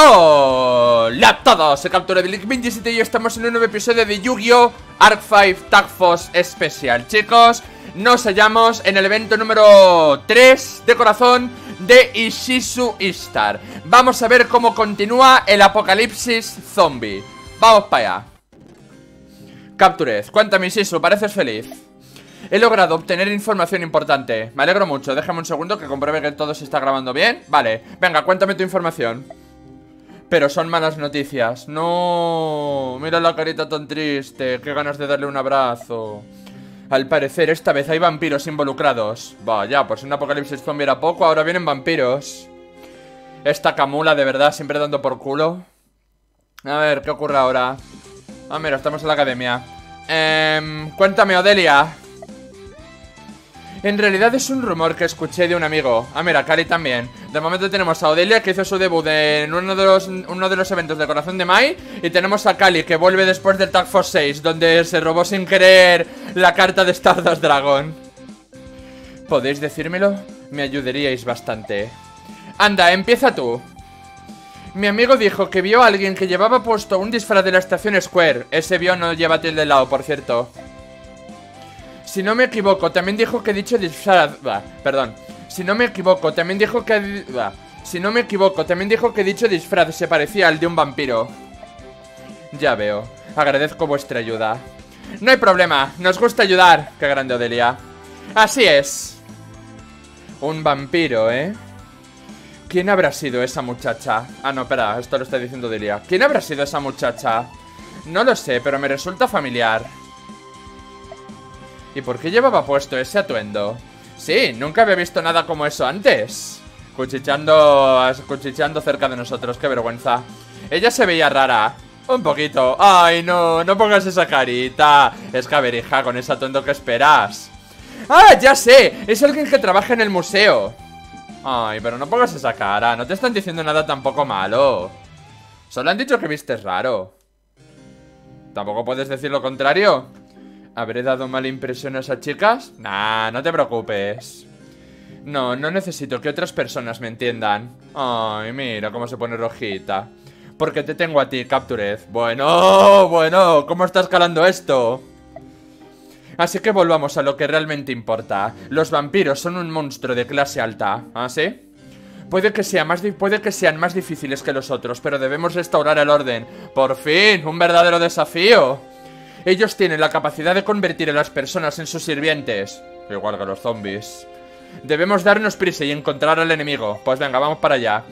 ¡Hola a todos! Soy CapturedLeek27 y estamos en un nuevo episodio de Yu-Gi-Oh! Arc V Tag Force Special. Chicos, nos hallamos en el evento número 3 de corazón de Ishizu Ishtar. Vamos a ver cómo continúa el apocalipsis zombie. Vamos para allá. Captured, cuéntame Ishizu, pareces feliz. He logrado obtener información importante. Me alegro mucho, déjame un segundo que compruebe que todo se está grabando bien. Vale, venga, cuéntame tu información. Pero son malas noticias. No, mira la carita tan triste. Qué ganas de darle un abrazo. Al parecer esta vez hay vampiros involucrados. Vaya, pues un apocalipsis zombie era poco, ahora vienen vampiros. Esta camula de verdad, siempre dando por culo. A ver, ¿qué ocurre ahora? Ah, mira, estamos en la academia. Cuéntame, Odelia. En realidad es un rumor que escuché de un amigo. Ah, mira, Cali también. De momento tenemos a Odelia, que hizo su debut en uno de los eventos de Corazón de Mai. Y tenemos a Cali, que vuelve después del Tag Force 6, donde se robó sin querer la carta de Stardust Dragon. ¿Podéis decírmelo? Me ayudaríais bastante. Anda, empieza tú. Mi amigo dijo que vio a alguien que llevaba puesto un disfraz de la estación Square. Ese vio no lleva tilde al lado, por cierto. Si no me equivoco, también dijo que dicho disfraz... dicho disfraz se parecía al de un vampiro. Ya veo. Agradezco vuestra ayuda. No hay problema, nos gusta ayudar. Qué grande, Odelia. Así es. Un vampiro, ¿eh? ¿Quién habrá sido esa muchacha? Ah, no, espera, esto lo está diciendo Odelia. ¿Quién habrá sido esa muchacha? No lo sé, pero me resulta familiar. ¿Y por qué llevaba puesto ese atuendo? Sí, nunca había visto nada como eso antes. Cuchicheando cerca de nosotros, qué vergüenza. Ella se veía rara. Un poquito. Ay, no, no pongas esa carita. Es que a ver, hija, con ese atuendo que esperas. Ah, ya sé, es alguien que trabaja en el museo. Ay, pero no pongas esa cara, no te están diciendo nada tampoco malo. Solo han dicho que vistes raro. ¿Tampoco puedes decir lo contrario? ¿Habré dado mala impresión a esas chicas? Nah, no te preocupes. No, no necesito que otras personas me entiendan. Ay, mira cómo se pone rojita. Porque te tengo a ti, Captured. Bueno, bueno, ¿cómo está escalando esto? Así que volvamos a lo que realmente importa. Los vampiros son un monstruo de clase alta. ¿Ah, sí? Puede que sean más difíciles que los otros, pero debemos restaurar el orden. ¡Por fin! ¡Un verdadero desafío! Ellos tienen la capacidad de convertir a las personas en sus sirvientes. Igual que los zombies. Debemos darnos prisa y encontrar al enemigo. Pues venga, vamos para allá.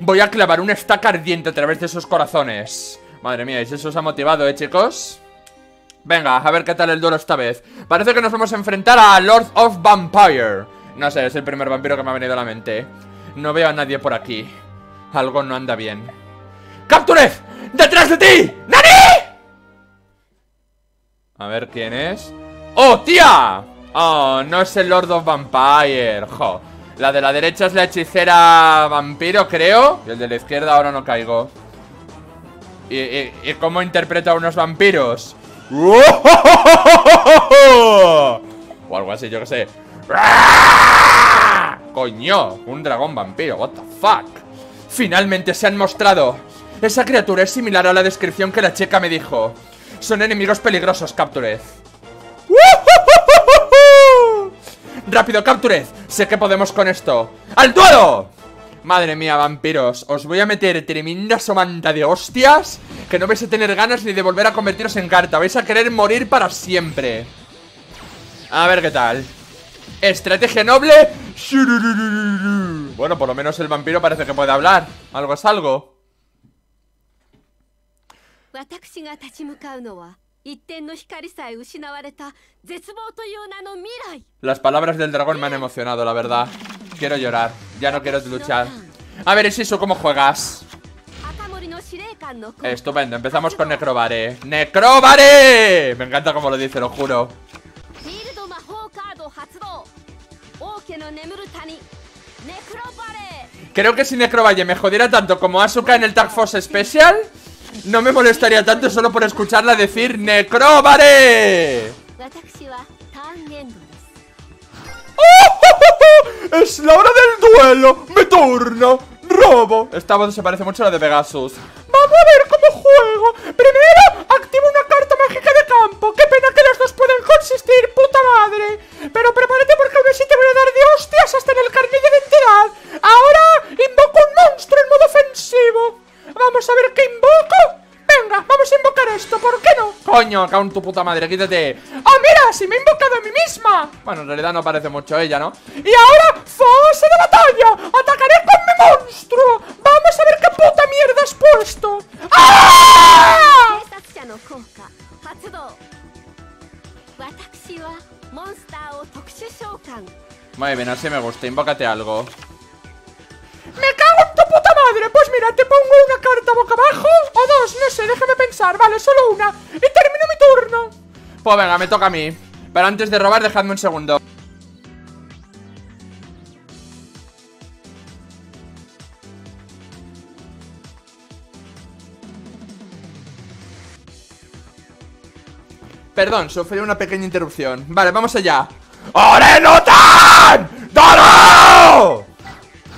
Voy a clavar una estaca ardiente a través de sus corazones. Madre mía, eso os ha motivado, ¿eh, chicos? Venga, a ver qué tal el duelo esta vez. Parece que nos vamos a enfrentar a Lord of Vampire. No sé, es el primer vampiro que me ha venido a la mente. No veo a nadie por aquí. Algo no anda bien. ¡Captured! ¡Detrás de ti! ¡Nani! A ver quién es. ¡Oh, tía! Oh, no es el Lord of Vampire. Jo. La de la derecha es la hechicera vampiro, creo. Y el de la izquierda ahora no caigo. ¿Y cómo interpreta a unos vampiros? O algo así, yo que sé. ¡Coño! Un dragón vampiro, what the fuck. Finalmente se han mostrado. Esa criatura es similar a la descripción que la chica me dijo. Son enemigos peligrosos, Captured. ¡Rápido, Captured! Sé que podemos con esto. ¡Al duelo! Madre mía, vampiros. Os voy a meter tremenda somanta de hostias que no vais a tener ganas ni de volver a convertiros en carta. Vais a querer morir para siempre. A ver qué tal. Estrategia noble. Bueno, por lo menos el vampiro parece que puede hablar. Algo es algo. Las palabras del dragón me han emocionado, la verdad. Quiero llorar, ya no quiero luchar. A ver, Ishizu, ¿cómo juegas? Estupendo, empezamos con Necrobare. ¡Necrobare! Me encanta como lo dice, lo juro. Creo que si Necrobare me jodiera tanto como Asuka en el Tag Force Special, no me molestaría tanto solo por escucharla decir ¡Necrobare! ¡Oh! ¡Es la hora del duelo! ¡Me turno! robo. Esta voz se parece mucho a la de Pegasus. Vamos a ver cómo juego. Primero, activo una carta mágica de campo. Qué pena que las dos puedan consistir, puta madre. Pero prepárate porque a ver si te voy a dar de hostias hasta en el carnet de identidad. Ahora invoco un monstruo en modo ofensivo. Vamos a ver qué invoco. Venga, vamos a invocar esto, ¿por qué no? Coño, cago en tu puta madre, quítate. ¡Ah, mira! ¡Si me he invocado a mí misma! Bueno, en realidad no parece mucho ella, ¿no? Y ahora, fase de batalla. ¡Atacaré con mi monstruo! ¡Vamos a ver qué puta mierda has puesto! ¡Ah! Muy bien, así me gusta, invócate algo. ¡Me cago en tu puta madre! Pues mira, te pongo una carta boca abajo o dos, no sé, déjame pensar. Vale, solo una. Y termino mi turno. Pues venga, me toca a mí. Pero antes de robar, dejadme un segundo. Perdón, sufrí una pequeña interrupción. Vale, vamos allá. ¡Orenotan! ¡Doro!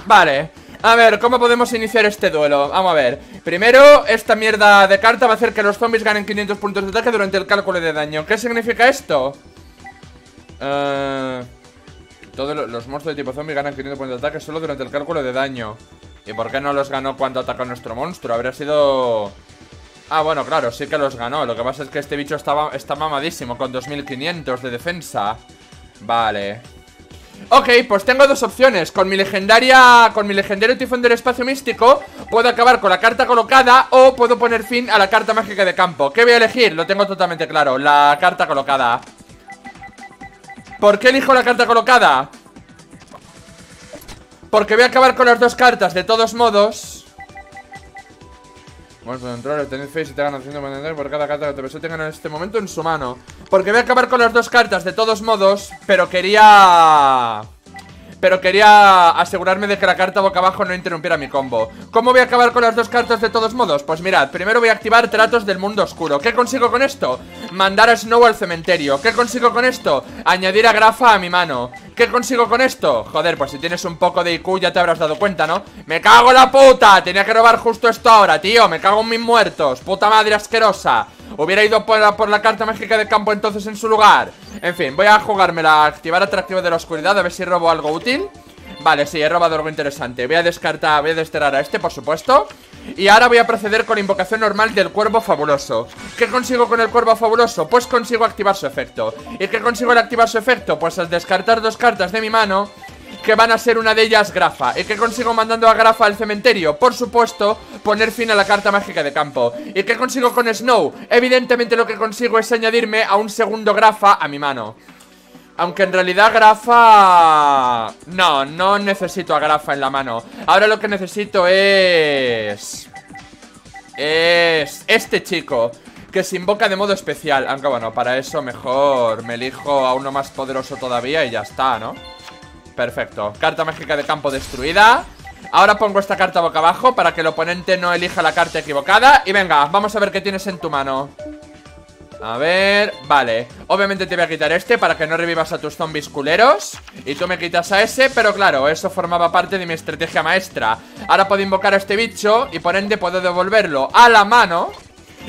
Vale, a ver, ¿cómo podemos iniciar este duelo? Vamos a ver. Primero, esta mierda de carta va a hacer que los zombies ganen 500 puntos de ataque durante el cálculo de daño. ¿Qué significa esto? Todos los monstruos de tipo zombie ganan 500 puntos de ataque solo durante el cálculo de daño. ¿Y por qué no los ganó cuando atacó nuestro monstruo? Habría sido... Ah, bueno, claro, sí que los ganó. Lo que pasa es que este bicho está mamadísimo con 2500 de defensa. Vale. Ok, pues tengo dos opciones. Con mi legendario tifón del espacio místico puedo acabar con la carta colocada o puedo poner fin a la carta mágica de campo. ¿Qué voy a elegir? Lo tengo totalmente claro. La carta colocada. ¿Por qué elijo la carta colocada? Porque voy a acabar con las dos cartas. De todos modos, monstruo de control, tenéis face y te ganan 100 por cada carta que te persona tengan en este momento en su mano. Porque voy a acabar con las dos cartas de todos modos, pero quería asegurarme de que la carta boca abajo no interrumpiera mi combo. ¿Cómo voy a acabar con las dos cartas de todos modos? Pues mirad, primero voy a activar Tratos del Mundo Oscuro. ¿Qué consigo con esto? Mandar a Snow al cementerio. ¿Qué consigo con esto? Añadir a Grafa a mi mano. ¿Qué consigo con esto? Joder, pues si tienes un poco de IQ ya te habrás dado cuenta, ¿no? ¡Me cago en la puta! Tenía que robar justo esto ahora, tío. Me cago en mis muertos. Puta madre asquerosa. Hubiera ido por la carta mágica de campo entonces en su lugar. En fin, voy a jugármela. Activar Atractivo de la Oscuridad, a ver si robo algo útil. Vale, sí, he robado algo interesante. Voy a descartar, voy a desterrar a este, por supuesto. Y ahora voy a proceder con la invocación normal del Cuervo Fabuloso. ¿Qué consigo con el Cuervo Fabuloso? Pues consigo activar su efecto. ¿Y qué consigo al activar su efecto? Pues al descartar dos cartas de mi mano, que van a ser una de ellas Grafa. ¿Y qué consigo mandando a Grafa al cementerio? Por supuesto, poner fin a la carta mágica de campo. ¿Y qué consigo con Snow? Evidentemente lo que consigo es añadirme a un segundo Grafa a mi mano. Aunque en realidad Grafa... No necesito a Grafa en la mano. Ahora lo que necesito es... este chico, que se invoca de modo especial. Aunque bueno, para eso mejor me elijo a uno más poderoso todavía y ya está, ¿no? Perfecto, carta mágica de campo destruida. Ahora pongo esta carta boca abajo para que el oponente no elija la carta equivocada. Y venga, vamos a ver qué tienes en tu mano. A ver, vale. Obviamente te voy a quitar este para que no revivas a tus zombies culeros. Y tú me quitas a ese, pero claro, eso formaba parte de mi estrategia maestra. Ahora puedo invocar a este bicho y por ende puedo devolverlo a la mano.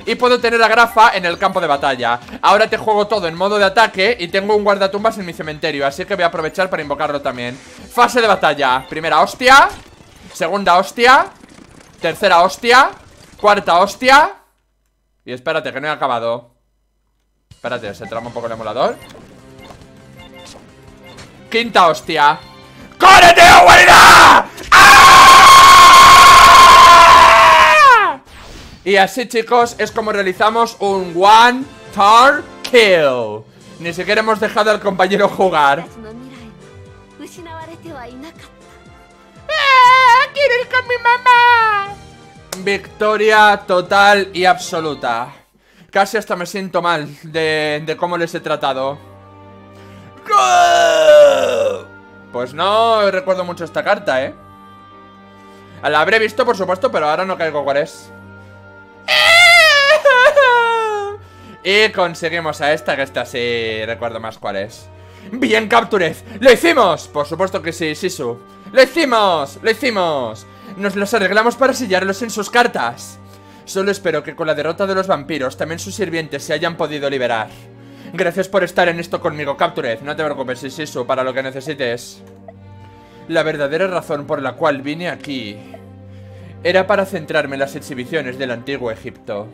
Y puedo tener a Grafa en el campo de batalla. Ahora te juego todo en modo de ataque y tengo un guardatumbas en mi cementerio, así que voy a aprovechar para invocarlo también. Fase de batalla. Primera hostia, segunda hostia, tercera hostia, cuarta hostia. Y espérate, que no he acabado. Espérate, se trama un poco el emulador. Quinta hostia. ¡Córrete, abuela! Y así, chicos, es como realizamos un One Tar Kill. Ni siquiera hemos dejado al compañero jugar. ¡Quiero ir con mi mamá! Victoria total y absoluta. Casi hasta me siento mal de cómo les he tratado. Pues no recuerdo mucho esta carta, ¿eh? La habré visto, por supuesto, pero ahora no caigo cuál es. Y conseguimos a esta, que esta sí recuerdo más cuál es. ¡Bien, Captured! ¡Lo hicimos! Por supuesto que sí, Sisu. ¡Lo hicimos! ¡Lo hicimos! nos los arreglamos para sellarlos en sus cartas. Solo espero que con la derrota de los vampiros también sus sirvientes se hayan podido liberar. Gracias por estar en esto conmigo, Captured. No te preocupes, Ishizu, para lo que necesites. La verdadera razón por la cual vine aquí era para centrarme en las exhibiciones del antiguo Egipto.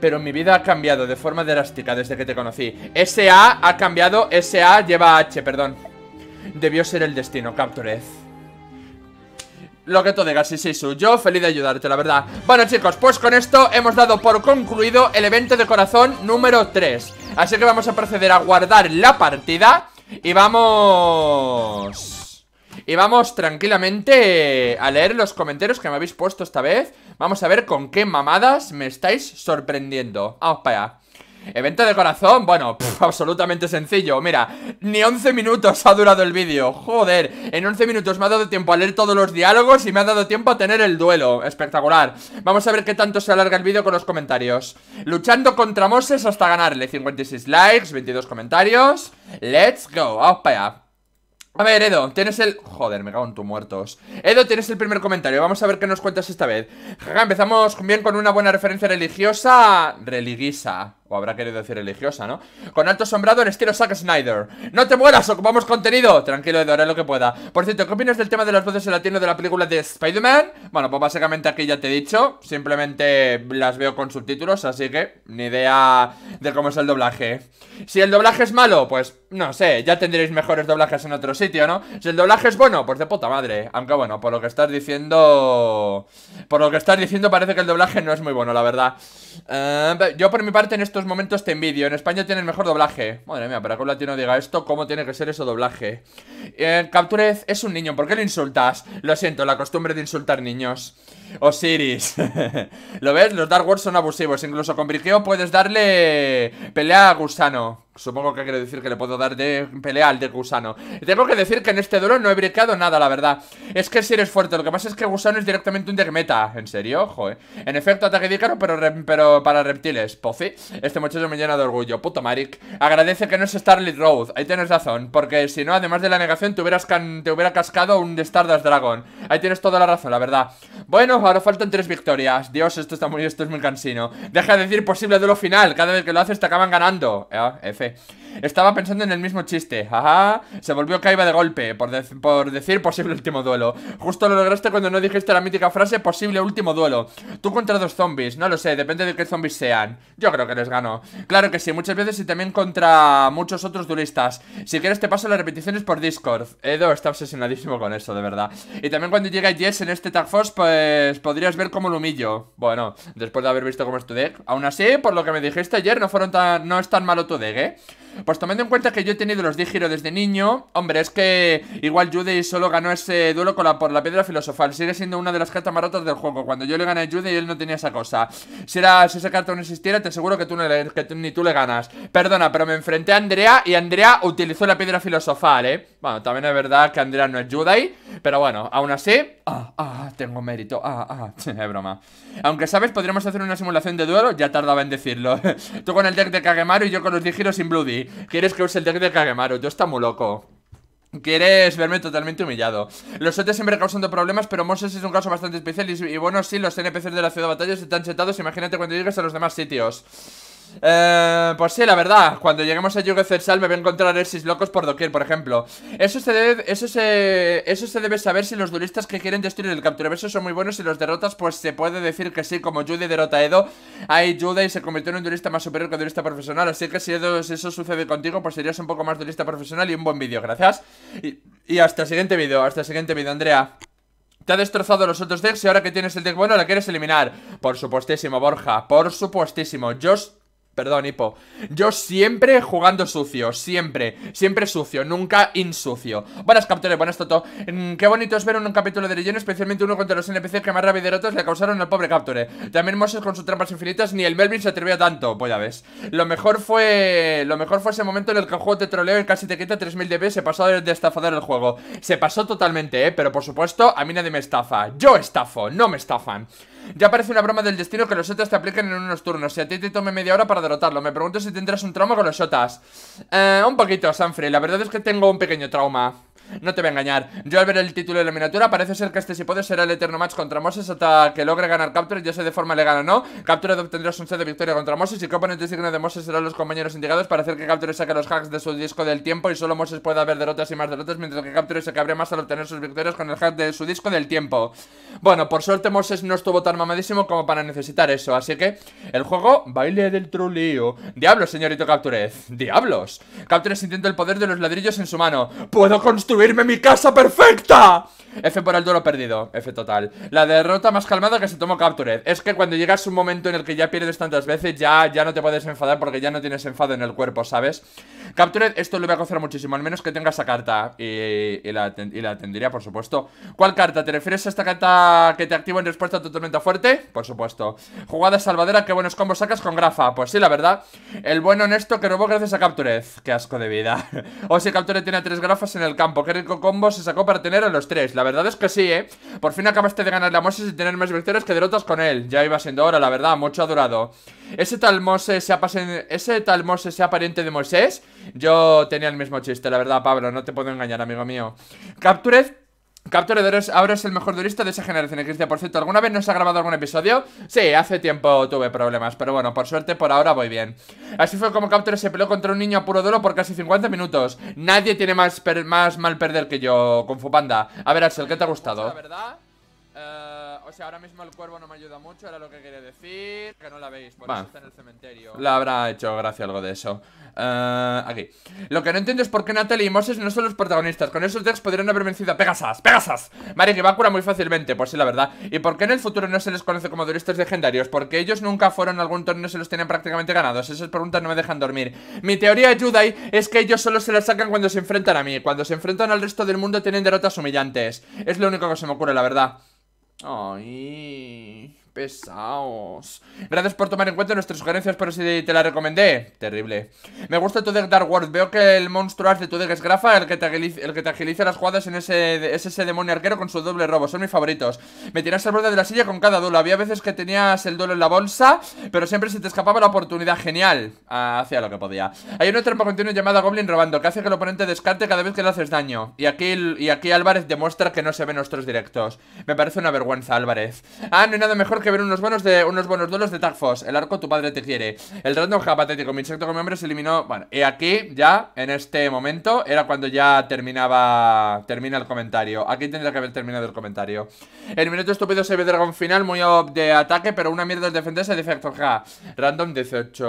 Pero mi vida ha cambiado de forma drástica desde que te conocí. S.A. ha cambiado, S.A. lleva H, perdón. Debió ser el destino, Captured. Lo que tú digas, Ishizu, yo feliz de ayudarte, la verdad. Bueno, chicos, pues con esto hemos dado por concluido el evento de corazón número 3. Así que vamos a proceder a guardar la partida y vamos tranquilamente a leer los comentarios que me habéis puesto esta vez. Vamos a ver con qué mamadas me estáis sorprendiendo. Vamos para allá. Evento de corazón, bueno, absolutamente sencillo. Mira, ni 11 minutos ha durado el vídeo. Joder, en 11 minutos me ha dado tiempo a leer todos los diálogos y me ha dado tiempo a tener el duelo. Espectacular. Vamos a ver qué tanto se alarga el vídeo con los comentarios. Luchando contra Moses hasta ganarle. 56 likes, 22 comentarios. Let's go, vamos para allá. A ver, Edo, tienes el... Joder, me cago en tus muertos. Edo, tienes el primer comentario. Vamos a ver qué nos cuentas esta vez. Jaja, empezamos bien con una buena referencia religiosa. Religiosa. O habrá querido decir religiosa, ¿no? Con alto sombrado en estilo Zack Snyder. ¡No te mueras! ¡Ocupamos contenido! Tranquilo, Edo, haré lo que pueda. Por cierto, ¿qué opinas del tema de las voces en latino de la película de Spider-Man? Bueno, pues básicamente aquí ya te he dicho. Simplemente las veo con subtítulos, así que ni idea de cómo es el doblaje. Si el doblaje es malo, pues no sé. Ya tendréis mejores doblajes en otro sitio, ¿no? Si el doblaje es bueno, pues de puta madre. Aunque bueno, por lo que estás diciendo... Por lo que estás diciendo parece que el doblaje no es muy bueno, la verdad. Yo por mi parte en estos momentos te envidio, en España tienen mejor doblaje. Madre mía, para que un latino diga esto, ¿cómo tiene que ser eso doblaje? Captured es un niño, ¿por qué le insultas? Lo siento, la costumbre de insultar niños. Osiris. ¿Lo ves? Los Dark World son abusivos. Incluso con Brigeo puedes darle pelea a Gusano. Supongo que quiere decir que le puedo dar de pelea al de Gusano. Tengo que decir que en este duelo no he briqueado nada, la verdad. Es que si eres fuerte, lo que pasa es que Gusano es directamente un deck meta. ¿En serio? Joder. En efecto, ataque de Ícaro, pero para reptiles. Pozi. Este muchacho me llena de orgullo. Puto Marik. Agradece que no es Starlight Road. Ahí tienes razón. Porque si no, además de la negación, te hubiera cascado un Stardust Dragon. Ahí tienes toda la razón, la verdad. Bueno, ahora faltan 3 victorias. Dios, esto es muy cansino. Deja de decir posible duelo final. Cada vez que lo haces te acaban ganando. F. Estaba pensando en el mismo chiste. Ajá. Se volvió caiba de golpe por decir posible último duelo. Justo lo lograste cuando no dijiste la mítica frase posible último duelo. Tú contra 2 zombies. No lo sé, depende de qué zombies sean. Yo creo que les gano. Claro que sí, muchas veces y también contra muchos otros duelistas. Si quieres te paso las repeticiones por Discord. Edo está obsesionadísimo con eso, de verdad. Y también cuando llega Jess en este Tag Force, pues podrías ver cómo lo humillo. Bueno, después de haber visto cómo es tu deck. Aún así, por lo que me dijiste ayer, no es tan malo tu deck, ¿eh? Pues tomando en cuenta que yo he tenido los Digiro desde niño. Hombre, es que igual Judai solo ganó ese duelo por la piedra filosofal. Sigue siendo una de las cartas más rotas del juego. Cuando yo le gané a Judai, él no tenía esa cosa. Si esa carta no existiera, te aseguro que ni tú le ganas. Perdona, pero me enfrenté a Andrea y Andrea utilizó la piedra filosofal, ¿eh? Bueno, también es verdad que Andrea no es Judai, pero bueno, aún así... tengo mérito. Es broma. Aunque, ¿sabes? Podríamos hacer una simulación de duelo. Ya tardaba en decirlo. Tú con el deck de Kagemaru y yo con los Digiros sin Bloody. ¿Quieres que use el deck de Kagemaru? Yo está muy loco. ¿Quieres verme totalmente humillado? Los OT siempre causando problemas, pero Moses es un caso bastante especial. Y bueno, sí, los NPCs de la ciudad de batallas están chetados. Imagínate cuando llegues a los demás sitios. Pues sí, la verdad. Cuando lleguemos a Yuge Cersal me voy a encontrar Ersis locos por doquier, por ejemplo. Eso se debe saber si los duelistas que quieren destruir el Captureverso son muy buenos y los derrotas, pues se puede decir que sí. Como Judy derrota a Edo, ahí Judy se convirtió en un duelista más superior que un duelista profesional. Así que si eso sucede contigo, pues serías un poco más duelista profesional y un buen vídeo, gracias. Y hasta el siguiente vídeo, Andrea. Te ha destrozado los otros decks y ahora que tienes el deck bueno la quieres eliminar. Por supuestísimo, Borja, por supuestísimo. Perdón, hipo. Yo siempre jugando sucio, siempre. Siempre sucio, nunca insucio. Buenas, Captured, buenas, Toto. Qué bonito es ver un capítulo de relleno, especialmente uno contra los NPCs que más rabia y derrotas le causaron al pobre Captured. También Moses con sus trampas infinitas, ni el Melvin se atrevió tanto. Pues ya ves. Lo mejor fue ese momento en el que el juego te troleo y casi te quita 3000 DP. Se pasó de estafador el juego. Se pasó totalmente, pero por supuesto, a mí nadie me estafa. Yo estafo, no me estafan. Ya parece una broma del destino que los shotas te apliquen en unos turnos. Si a ti te tome media hora para derrotarlo. Me pregunto si tendrás un trauma con los shotas. Un poquito, Sanfri. La verdad es que tengo un pequeño trauma. No te voy a engañar. Yo al ver el título de la miniatura, parece ser que este si puede será el eterno match contra Moses hasta que logre ganar Captured, ya sea de forma legal o no. Captured obtendrá su 11 de victoria contra Moses y que oponentes dignos de Moses serán los compañeros indicados para hacer que Captured saque los hacks de su disco del tiempo y solo Moses pueda ver derrotas y más derrotas, mientras que Captured se cabrea más al obtener sus victorias con el hack de su disco del tiempo. Bueno, por suerte Moses no estuvo tan mamadísimo como para necesitar eso, así que el juego baile del troleo. Diablos, señorito Captured, diablos. Captured sintiendo el poder de los ladrillos en su mano. ¡Puedo construirme mi casa perfecta! F por el duelo perdido, F total. La derrota más calmada que se tomó Captured. Es que cuando llegas a un momento en el que ya pierdes tantas veces, ya no te puedes enfadar porque ya no tienes enfado en el cuerpo, ¿sabes? Captured, esto lo voy a gozar muchísimo, al menos que tenga esa carta. Y la tendría, por supuesto. ¿Cuál carta? ¿Te refieres a esta carta que te activa en respuesta a tu tormenta fuerte? Por supuesto. Jugada salvadera, qué buenos combos sacas con Grafa. Pues sí, la verdad. El buen honesto que robó gracias a Captured. Qué asco de vida. O si Captured tiene 3 Grafas en el campo. Qué rico combo se sacó para tener a los 3. La verdad es que sí, ¿eh? Por fin acabaste de ganar a Moses y tener más victorias que derrotas con él. Ya iba siendo hora, la verdad. Mucho ha durado. ¿Ese tal Moses sea pariente de Moisés? Yo tenía el mismo chiste, la verdad, Pablo. No te puedo engañar, amigo mío. Captured ahora es el mejor duelista de esa generación, Cristian. Por cierto, ¿alguna vez nos ha grabado algún episodio? Sí, hace tiempo tuve problemas, pero bueno, por suerte por ahora voy bien. Así fue como Captured se peleó contra un niño a puro duelo por casi 50 minutos. Nadie tiene más mal perder que yo, Kung Fu Panda. A ver, Axel, ¿qué te ha gustado? La verdad... o sea, ahora mismo el cuervo no me ayuda mucho, era lo que quería decir. Que no la veis, por eso está en el cementerio. La habrá hecho gracia algo de eso. Aquí. Lo que no entiendo es por qué Natalie y Moses no son los protagonistas. Con esos decks podrían haber vencido a Pegasus. ¡Pegasus! Marik y Bakura muy fácilmente, pues sí, la verdad. ¿Y por qué en el futuro no se les conoce como duelistas legendarios? Porque ellos nunca fueron a algún torneo, se los tenían prácticamente ganados. Esas preguntas no me dejan dormir. Mi teoría de Judai es que ellos solo se las sacan cuando se enfrentan a mí. Cuando se enfrentan al resto del mundo tienen derrotas humillantes. Es lo único que se me ocurre, la verdad. Ay, pesaos. Gracias por tomar en cuenta nuestras sugerencias, pero si te la recomendé. Terrible. Me gusta tu deck Dark World. Veo que el monstruo de tu deck es Grafa, el que te agiliza las jugadas en ese demonio arquero con su doble robo. Son mis favoritos. Me tiras al borde de la silla con cada duelo. Había veces que tenías el duelo en la bolsa, pero siempre se te escapaba la oportunidad. Genial. Hacía lo que podía. Hay una trampa continua llamada Goblin robando, que hace que el oponente descarte cada vez que le haces daño. Y aquí Álvarez demuestra que no se ve nuestros directos. Me parece una vergüenza, Álvarez. Ah, no hay nada mejor que ver unos buenos duelos de Tag Force. El arco tu padre te quiere. El random patético. Mi insecto con mi hombre se eliminó. Bueno, y aquí ya, en este momento, era cuando ya termina el comentario. Aquí tendría que haber terminado el comentario. El minuto estúpido se ve dragón final, muy up de ataque, pero una mierda es defenderse de factor ja. Random 18...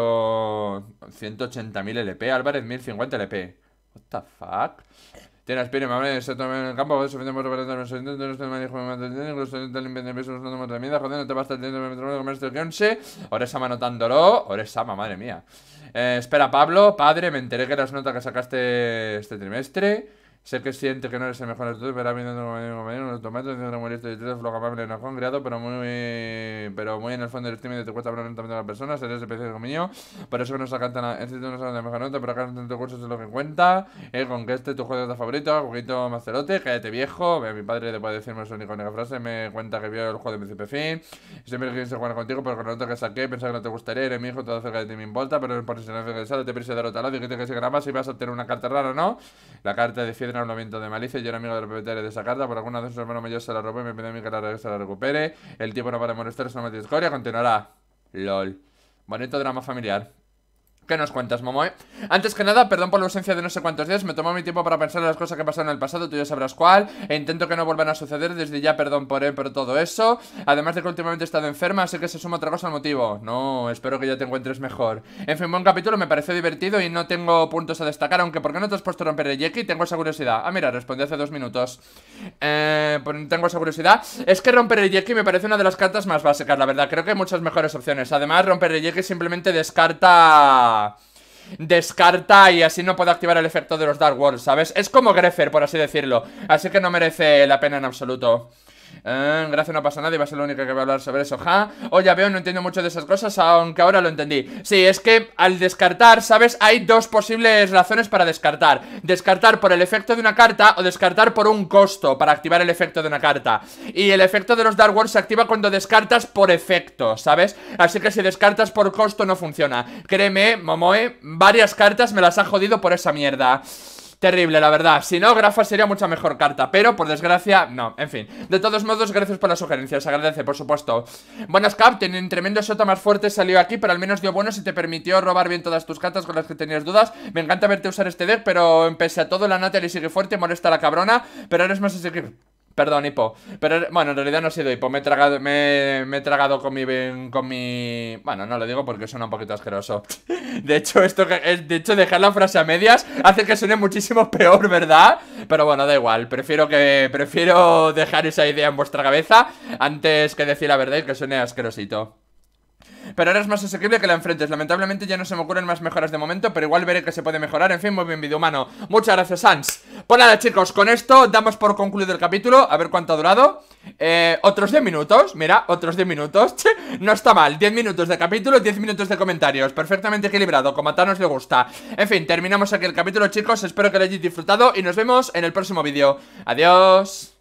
180.000 LP, Álvarez 1050 LP. What the fuck? Tienes pire, mamá, y se toma en el campo, joder, suficiente por los oyentes, no estoy manejando más del dinero, no estoy tan limpio de pesos, no tomas la mierda, joder, no te basta el dinero, me tengo que comer este 11. Oresama anotándolo, Oresama, madre mía. Espera, Pablo, padre, me enteré que las notas que sacaste este trimestre. Sé que siente que no eres el mejor estudio, pero ha venido compañero, los tomates, diciendo muy listo y tres, flojo amable, enojón, criado, pero muy en el fondo del streaming de te cuesta hablar lentamente a las personas, eres especial conmigo, por eso que no sacan tan, este no sacan de mejor nota, pero acá en tu curso es lo que cuenta, con que este tu juego de favorito, juguito macerote, cállate viejo, mi padre te puede decirme su única frase, me cuenta que vio el juego de Príncipe Fin, siempre quise jugar contigo, pero con la nota que saqué, pensaba que no te gustaría, eres mi hijo, todo acerca de ti me importa, pero por si no te sale, te pise de rotalado, dijiste que si grabas y vas a tener una carta rara, ¿no? La carta de un hablamiento de malicia, yo era amigo del propietario de esa carta, por alguna de sus hermanos mayores se la robó y me pidió a mí que la recupere, el tipo no para molestar, es una maldita escoria, continuará. LOL. Bonito drama familiar. ¿Qué nos cuentas, Momoe? Antes que nada, perdón por la ausencia de no sé cuántos días. Me tomó mi tiempo para pensar en las cosas que pasaron en el pasado. Tú ya sabrás cuál. E intento que no vuelvan a suceder. Desde ya, perdón por todo eso. Además de que últimamente he estado enferma, así que se suma otra cosa al motivo. No, espero que ya te encuentres mejor. En fin, buen capítulo. Me pareció divertido y no tengo puntos a destacar. Aunque, ¿por qué no te has puesto a romper el yeki? Tengo esa curiosidad. Ah, mira, respondí hace 2 minutos. Pues tengo esa curiosidad. Es que romper el yeki me parece una de las cartas más básicas, la verdad. Creo que hay muchas mejores opciones. Además, romper el yeki simplemente descarta y así no puedo activar el efecto de los Dark World, ¿sabes? Es como Greffer, por así decirlo. Así que no merece la pena en absoluto. Gracias, no pasa nada y va a ser lo único que voy a hablar sobre eso, ja. Oh, ya veo, no entiendo mucho de esas cosas, aunque ahora lo entendí. Sí, es que al descartar, ¿sabes? Hay dos posibles razones para descartar. Descartar por el efecto de una carta o descartar por un costo para activar el efecto de una carta. Y el efecto de los Dark World se activa cuando descartas por efecto, ¿sabes? Así que si descartas por costo no funciona. Créeme, Momoe, varias cartas me las ha jodido por esa mierda. Terrible, la verdad. Si no, Grafa sería mucha mejor carta, pero por desgracia, no. En fin, de todos modos, gracias por las sugerencias. Agradece, por supuesto. Buenas, Captain. Un tremendo sota más fuerte salió aquí, pero al menos dio buenos y te permitió robar bien todas tus cartas con las que tenías dudas. Me encanta verte usar este deck, pero pese a todo, la Natalie sigue fuerte, molesta a la cabrona, pero eres más asequible. Perdón, hipo. Pero, bueno, en realidad no ha sido hipo. Me he tragado con mi... Bueno, no lo digo porque suena un poquito asqueroso. De hecho, esto que es, de hecho, dejar la frase a medias hace que suene muchísimo peor, ¿verdad? Pero bueno, da igual. Prefiero dejar esa idea en vuestra cabeza antes que decir la verdad y que suene asquerosito. Pero ahora es más asequible que la enfrentes. Lamentablemente ya no se me ocurren más mejoras de momento, pero igual veré que se puede mejorar. En fin, muy bien, video humano. Muchas gracias, Sans. Pues nada, chicos, con esto damos por concluido el capítulo. A ver cuánto ha durado. Otros 10 minutos, mira, otros 10 minutos. Che, no está mal, 10 minutos de capítulo, 10 minutos de comentarios. Perfectamente equilibrado, como a Thanos le gusta. En fin, terminamos aquí el capítulo, chicos. Espero que lo hayáis disfrutado y nos vemos en el próximo vídeo. Adiós.